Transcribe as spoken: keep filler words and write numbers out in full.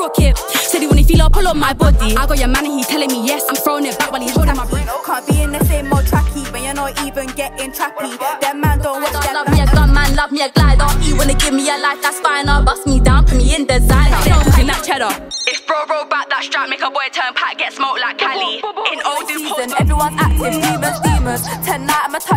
rocket. Said he when he feel I'll pull on my body. I got your man and he telling me yes. I'm throwing it back while he's holding my breath. Can't be in the same old tracky when you're not even getting trappy. That man don't watch that. Love me a gun, man, love me a glider. You wanna give me a life, that's fine. I'll bust me down, put me in design. I'm cooking that cheddar. If bro roll back that strap, make a boy turn pat, get smoked like Cali. In old season, everyone's active, demons, demons. Tonight I'm a